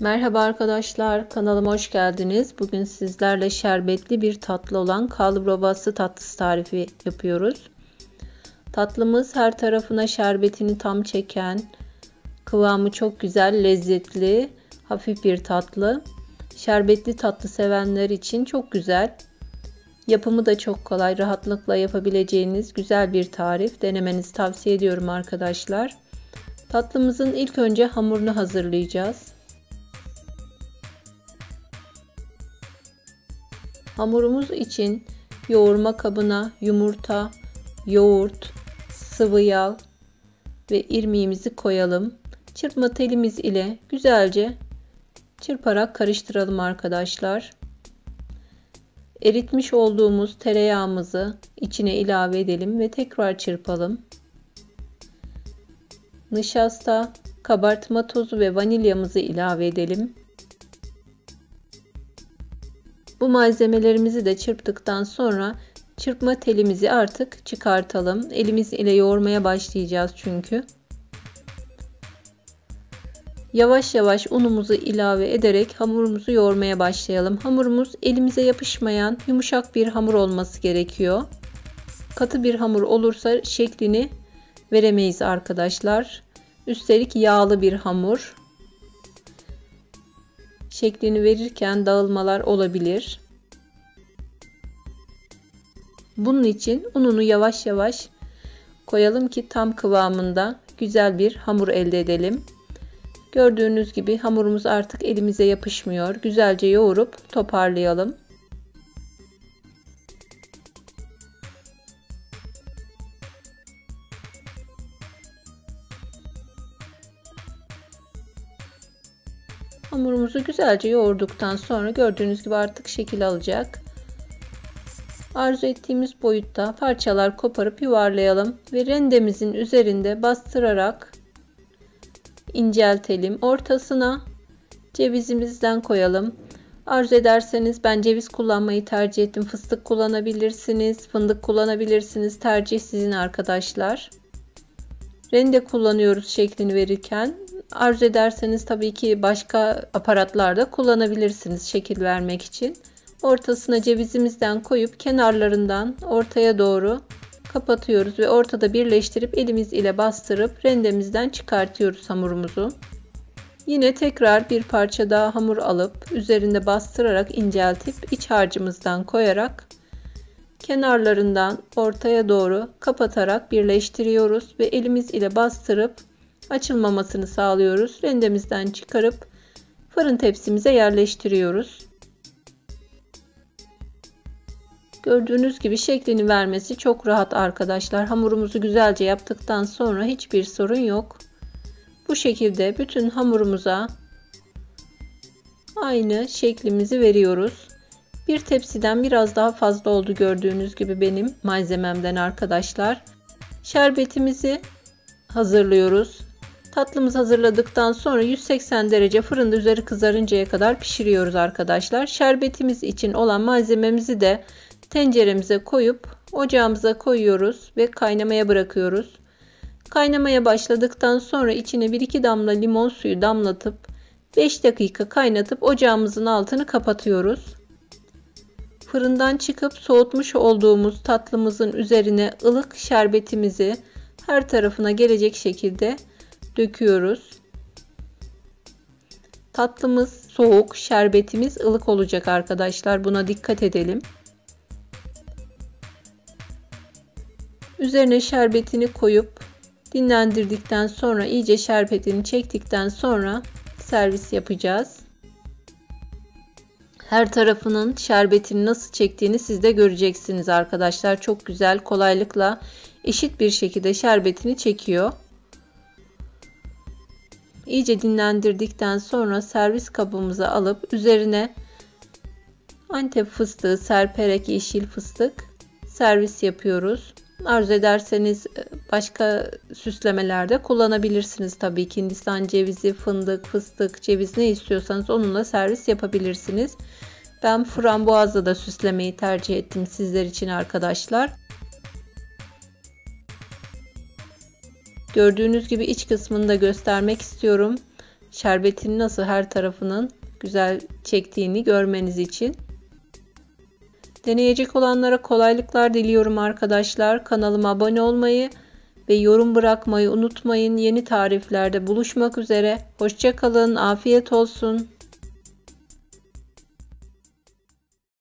Merhaba arkadaşlar, kanalıma hoş geldiniz. Bugün sizlerle şerbetli bir tatlı olan kalbura bastı tatlısı tarifi yapıyoruz. Tatlımız her tarafına şerbetini tam çeken, kıvamı çok güzel, lezzetli, hafif bir tatlı. Şerbetli tatlı sevenler için çok güzel. Yapımı da çok kolay, rahatlıkla yapabileceğiniz güzel bir tarif. Denemenizi tavsiye ediyorum arkadaşlar. Tatlımızın ilk önce hamurunu hazırlayacağız. Hamurumuz için yoğurma kabına yumurta, yoğurt, sıvı yağ ve irmiğimizi koyalım. Çırpma telimiz ile güzelce çırparak karıştıralım arkadaşlar. Eritmiş olduğumuz tereyağımızı içine ilave edelim ve tekrar çırpalım. Nişasta, kabartma tozu ve vanilyamızı ilave edelim. Bu malzemelerimizi de çırptıktan sonra çırpma telimizi artık çıkartalım. Elimiz ile yoğurmaya başlayacağız çünkü. Yavaş yavaş unumuzu ilave ederek hamurumuzu yoğurmaya başlayalım. Hamurumuz elimize yapışmayan yumuşak bir hamur olması gerekiyor. Katı bir hamur olursa şeklini veremeyiz arkadaşlar. Üstelik yağlı bir hamur. Şeklini verirken dağılmalar olabilir. Bunun için ununu yavaş yavaş koyalım ki tam kıvamında güzel bir hamur elde edelim. Gördüğünüz gibi hamurumuz artık elimize yapışmıyor. Güzelce yoğurup toparlayalım. Hamurumuzu güzelce yoğurduktan sonra gördüğünüz gibi artık şekil alacak. Arzu ettiğimiz boyutta parçalar koparıp yuvarlayalım ve rendemizin üzerinde bastırarak inceltelim. Ortasına cevizimizden koyalım. Arzu ederseniz ben ceviz kullanmayı tercih ettim. Fıstık kullanabilirsiniz, fındık kullanabilirsiniz. Tercih sizin arkadaşlar. Rende kullanıyoruz şeklini verirken. Arzu ederseniz tabii ki başka aparatlarda kullanabilirsiniz şekil vermek için. Ortasına cevizimizden koyup kenarlarından ortaya doğru kapatıyoruz ve ortada birleştirip elimiz ile bastırıp rendemizden çıkartıyoruz hamurumuzu. Yine tekrar bir parça daha hamur alıp üzerinde bastırarak inceltip iç harcımızdan koyarak kenarlarından ortaya doğru kapatarak birleştiriyoruz ve elimiz ile bastırıp açılmamasını sağlıyoruz. Rendemizden çıkarıp fırın tepsimize yerleştiriyoruz. Gördüğünüz gibi şeklini vermesi çok rahat arkadaşlar. Hamurumuzu güzelce yaptıktan sonra hiçbir sorun yok. Bu şekilde bütün hamurumuza aynı şeklimizi veriyoruz. Bir tepsiden biraz daha fazla oldu gördüğünüz gibi benim malzememden arkadaşlar. Şerbetimizi hazırlıyoruz. Tatlımızı hazırladıktan sonra 180 derece fırında üzeri kızarıncaya kadar pişiriyoruz arkadaşlar. Şerbetimiz için olan malzememizi de tenceremize koyup ocağımıza koyuyoruz ve kaynamaya bırakıyoruz. Kaynamaya başladıktan sonra içine 1-2 damla limon suyu damlatıp 5 dakika kaynatıp ocağımızın altını kapatıyoruz. Fırından çıkıp soğutmuş olduğumuz tatlımızın üzerine ılık şerbetimizi her tarafına gelecek şekilde döküyoruz. Tatlımız soğuk, şerbetimiz ılık olacak arkadaşlar. Buna dikkat edelim. Üzerine şerbetini koyup dinlendirdikten sonra iyice şerbetini çektikten sonra servis yapacağız. Her tarafının şerbetini nasıl çektiğini siz de göreceksiniz arkadaşlar. Çok güzel, kolaylıkla eşit bir şekilde şerbetini çekiyor. İyice dinlendirdikten sonra servis kabımıza alıp üzerine Antep fıstığı serperek, yeşil fıstık servis yapıyoruz. Arzu ederseniz başka süslemelerde kullanabilirsiniz tabii ki. Hindistan cevizi, fındık, fıstık, ceviz ne istiyorsanız onunla servis yapabilirsiniz. Ben frambuazla da süslemeyi tercih ettim sizler için arkadaşlar. Gördüğünüz gibi iç kısmını da göstermek istiyorum. şerbetini nasıl her tarafının güzel çektiğini görmeniz için. Deneyecek olanlara kolaylıklar diliyorum arkadaşlar. Kanalıma abone olmayı ve yorum bırakmayı unutmayın. Yeni tariflerde buluşmak üzere. Hoşça kalın. Afiyet olsun.